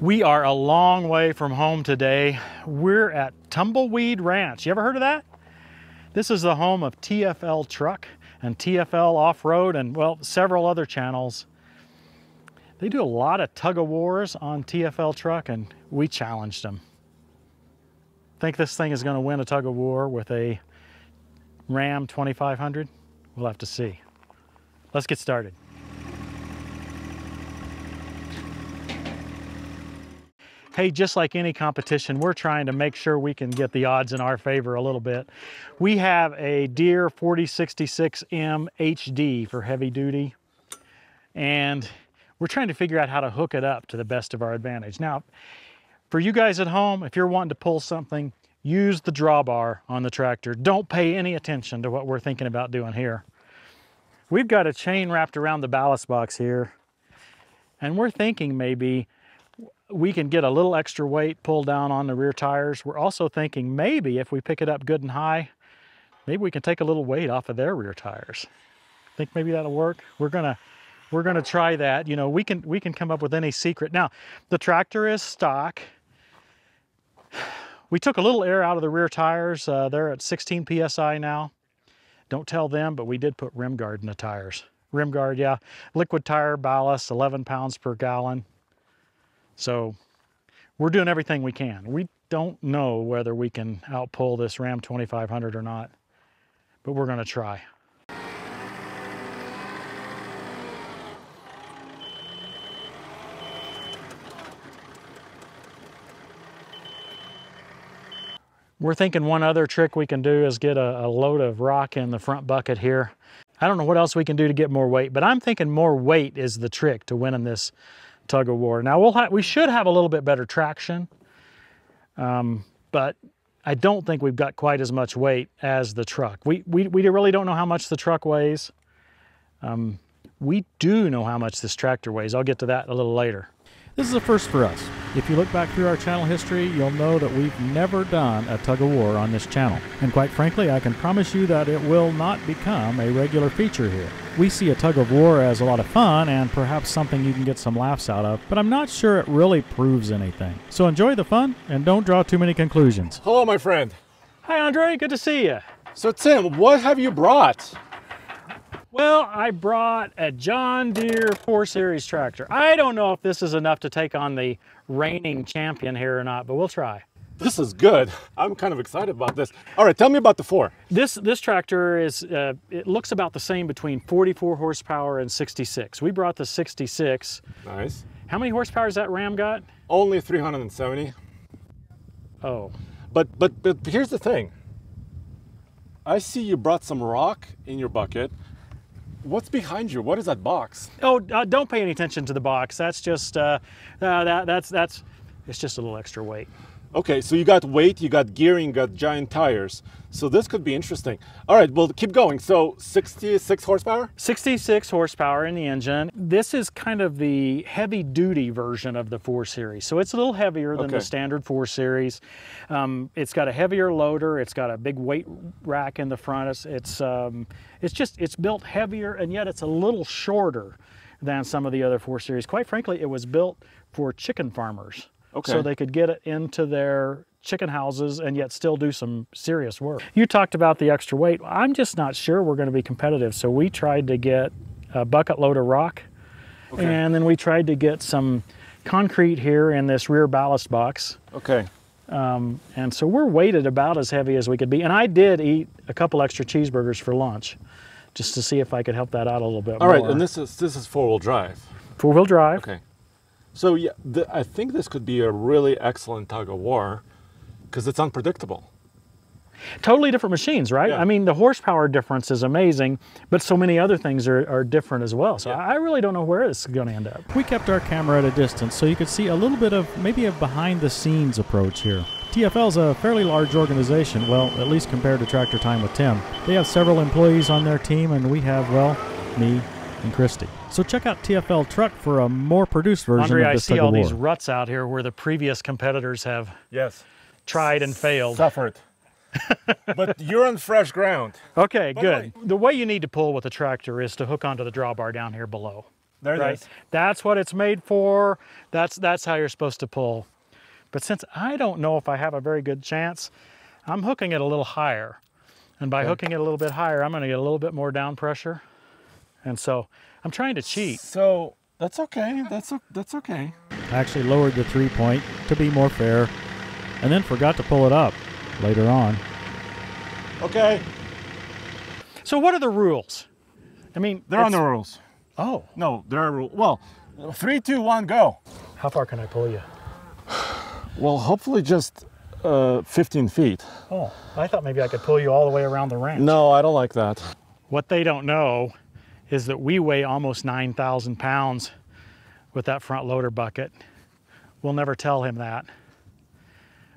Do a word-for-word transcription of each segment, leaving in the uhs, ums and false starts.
We are a long way from home today. We're at Tumbleweed Ranch. You ever heard of that? This is the home of T F L Truck and T F L Off-Road and, well, several other channels. They do a lot of tug-of-wars on T F L Truck, and we challenged them. Think this thing is going to win a tug-of-war with a Ram twenty-five hundred? We'll have to see. Let's get started. Hey, just like any competition, we're trying to make sure we can get the odds in our favor a little bit. We have a Deere forty sixty-six M H D for heavy duty, and we're trying to figure out how to hook it up to the best of our advantage. Now, for you guys at home, if you're wanting to pull something, use the drawbar on the tractor. Don't pay any attention to what we're thinking about doing here. We've got a chain wrapped around the ballast box here, and we're thinking maybe we can get a little extra weight pulled down on the rear tires. We're also thinking maybe if we pick it up good and high, maybe we can take a little weight off of their rear tires. Think maybe that'll work. We're gonna we're gonna try that. You know, we can we can come up with any secret. Now, the tractor is stock. We took a little air out of the rear tires. Uh, they're at sixteen P S I now. Don't tell them, but we did put Rim Guard in the tires. Rim Guard, yeah. Liquid tire ballast, eleven pounds per gallon. So we're doing everything we can. We don't know whether we can outpull this Ram twenty-five hundred or not, but we're gonna try. We're thinking one other trick we can do is get a, a load of rock in the front bucket here. I don't know what else we can do to get more weight, but I'm thinking more weight is the trick to winning this tug of war. Now we'll have, we should have a little bit better traction, um, but I don't think we've got quite as much weight as the truck. We, we, we really don't know how much the truck weighs. Um, we do know how much this tractor weighs. I'll get to that a little later. This is a first for us. If you look back through our channel history, you'll know that we've never done a tug-of-war on this channel. And quite frankly, I can promise you that it will not become a regular feature here. We see a tug-of-war as a lot of fun and perhaps something you can get some laughs out of, but I'm not sure it really proves anything. So enjoy the fun and don't draw too many conclusions. Hello, my friend. Hi, Andre. Good to see you. So, Tim, what have you brought? Well, I brought a John Deere four series tractor. I don't know if this is enough to take on the reigning champion here or not, but we'll try. This is good. I'm kind of excited about this. All right, tell me about the four. This this tractor is, uh, it looks about the same between forty-four horsepower and sixty-six. We brought the sixty-six. Nice. How many horsepower has that Ram got? Only three hundred seventy. Oh. But, but, but here's the thing. I see you brought some rock in your bucket. What's behind you? What is that box? Oh, uh, don't pay any attention to the box. That's just uh, uh, that, that's that's it's just a little extra weight. Okay, so you got weight, you got gearing, you got giant tires. So this could be interesting. All right, well, keep going. So sixty-six horsepower? sixty-six horsepower in the engine. This is kind of the heavy-duty version of the four series. So it's a little heavier than okay. the standard four series. Um, it's got a heavier loader. It's got a big weight rack in the front. It's, it's, um, it's just, it's built heavier, and yet it's a little shorter than some of the other four series. Quite frankly, it was built for chicken farmers. Okay. So they could get it into their chicken houses and yet still do some serious work. You talked about the extra weight. I'm just not sure we're going to be competitive. So we tried to get a bucket load of rock, okay. and then we tried to get some concrete here in this rear ballast box. Okay. Um, and so we're weighted about as heavy as we could be. And I did eat a couple extra cheeseburgers for lunch just to see if I could help that out a little bit more. All right, and this is, this is four-wheel drive. Four-wheel drive. Okay. So yeah, the, I think this could be a really excellent tug-of-war because it's unpredictable. Totally different machines, right? Yeah. I mean, the horsepower difference is amazing, but so many other things are, are different as well. So yeah. I really don't know where this is going to end up. We kept our camera at a distance so you could see a little bit of maybe a behind-the-scenes approach here. T F L's a fairly large organization, well, at least compared to Tractor Time with Tim. They have several employees on their team, and we have, well, me and Christy. So check out T F L Truck for a more produced version Andre, of this tug-of-war. I see all these ruts out here where the previous competitors have yes. tried and failed. Suffered. But you're on fresh ground. Okay, Bye-bye. good. The way you need to pull with a tractor is to hook onto the drawbar down here below. There it right? is. That's what it's made for. That's, that's how you're supposed to pull. But since I don't know if I have a very good chance, I'm hooking it a little higher. And by okay. hooking it a little bit higher, I'm gonna get a little bit more down pressure. And so I'm trying to cheat. So that's okay, that's, that's okay. I actually lowered the three point to be more fair and then forgot to pull it up later on. Okay. So what are the rules? I mean, there are no rules. Oh. No, there are rules. Well, three, two, one, go. How far can I pull you? Well, hopefully just uh, fifteen feet. Oh, I thought maybe I could pull you all the way around the ranch. No, I don't like that. What they don't know is that we weigh almost nine thousand pounds with that front loader bucket. We'll never tell him that.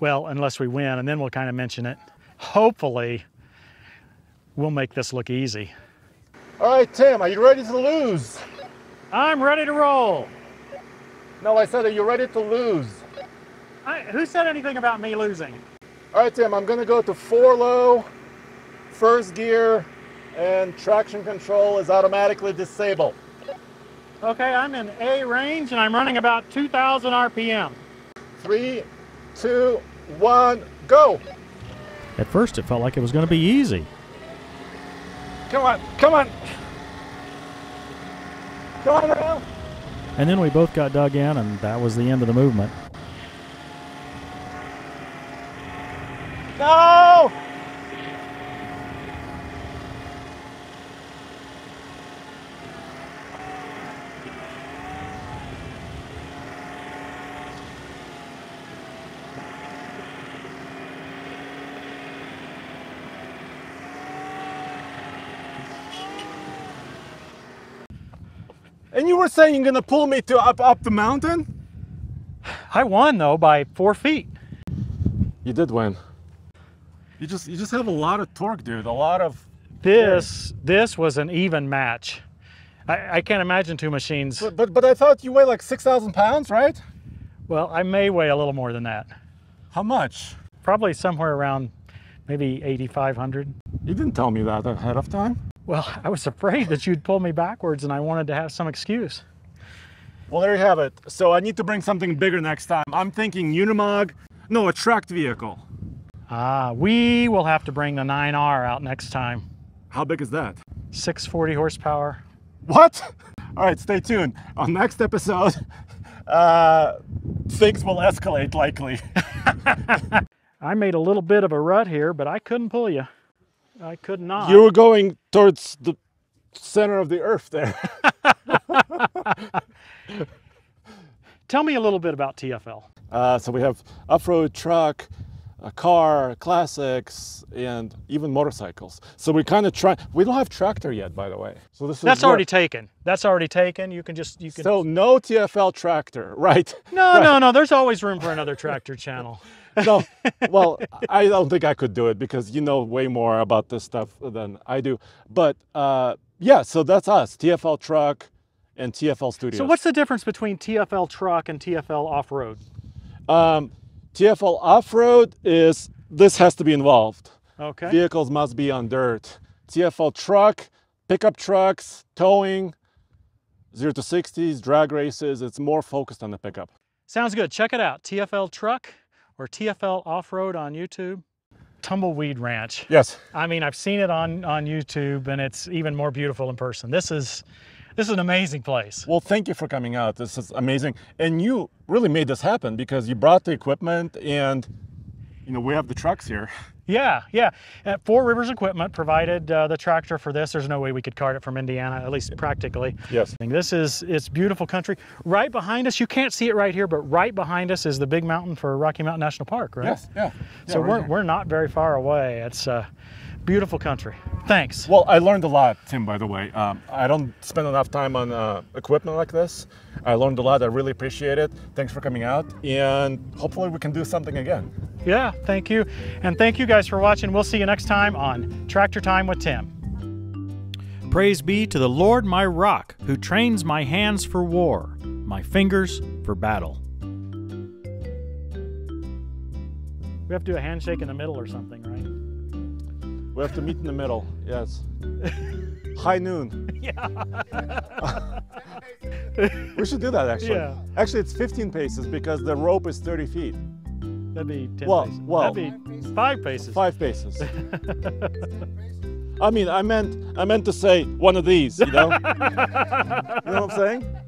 Well, unless we win, and then we'll kind of mention it. Hopefully, we'll make this look easy. All right, Tim, are you ready to lose? I'm ready to roll. No, I said, are you ready to lose? I, who said anything about me losing? All right, Tim, I'm gonna go to four low, first gear, and traction control is automatically disabled. Okay, I'm in A range, and I'm running about two thousand R P M. Three, two, one, go. At first, it felt like it was gonna be easy. Come on, come on. Come on, Ram. And then we both got dug in, and that was the end of the movement. No! And you were saying you're gonna pull me to up up the mountain? I won though by four feet. You did win. You just you just have a lot of torque, dude. A lot of this torque. This was an even match. I, I can't imagine two machines. But, but but I thought you weigh like six thousand pounds, right? Well, I may weigh a little more than that. How much? Probably somewhere around maybe eighty-five hundred. You didn't tell me that ahead of time. Well, I was afraid that you'd pull me backwards, and I wanted to have some excuse. Well, there you have it. So I need to bring something bigger next time. I'm thinking Unimog, no, a tracked vehicle. Ah, we will have to bring the nine R out next time. How big is that? six hundred forty horsepower. What? All right, stay tuned. On next episode, uh, things will escalate likely. I made a little bit of a rut here, but I couldn't pull you. I could not. You were going towards the center of the earth there. Tell me a little bit about T F L. Uh, so we have off-road truck, a car, classics, and even motorcycles. So we kind of try, we don't have tractor yet, by the way. So this is That's already taken. That's already taken. You can just, you can. So no T F L tractor, right? No, right. no, no, there's always room for another tractor channel. No, well, I don't think I could do it because you know way more about this stuff than I do. But uh, yeah, so that's us, T F L Truck and T F L Studios. So what's the difference between T F L Truck and T F L Off-Road? Um, T F L Off-Road is, this has to be involved. Okay. Vehicles must be on dirt. T F L Truck, pickup trucks, towing, zero to sixties, drag races. It's more focused on the pickup. Sounds good. Check it out. T F L Truck or T F L Off-Road on YouTube. Tumbleweed Ranch. Yes. I mean, I've seen it on, on YouTube, and it's even more beautiful in person. This is... This is an amazing place. Well, thank you for coming out. This is amazing. And you really made this happen because you brought the equipment and, you know, we have the trucks here. Yeah, yeah. At Four Rivers Equipment provided uh, the tractor for this. There's no way we could cart it from Indiana, at least practically. Yes. This is, it's beautiful country. Right behind us, you can't see it right here, but right behind us is the big mountain for Rocky Mountain National Park, right? Yes, yeah. yeah so right we're, we're not very far away. It's uh, beautiful country. Thanks. Well, I learned a lot, Tim, by the way. Um, I don't spend enough time on uh, equipment like this. I learned a lot. I really appreciate it. Thanks for coming out. And hopefully we can do something again. Yeah, thank you. And thank you guys for watching. We'll see you next time on Tractor Time with Tim. Praise be to the Lord my rock, who trains my hands for war, my fingers for battle. We have to do a handshake in the middle or something, right? We have to meet in the middle, yes. High noon. Yeah. We should do that, actually. Yeah. Actually, it's fifteen paces because the rope is thirty feet. That'd be ten well, paces. Well, that'd be five paces. Five paces. I mean, I meant, I meant to say one of these, you know? You know what I'm saying?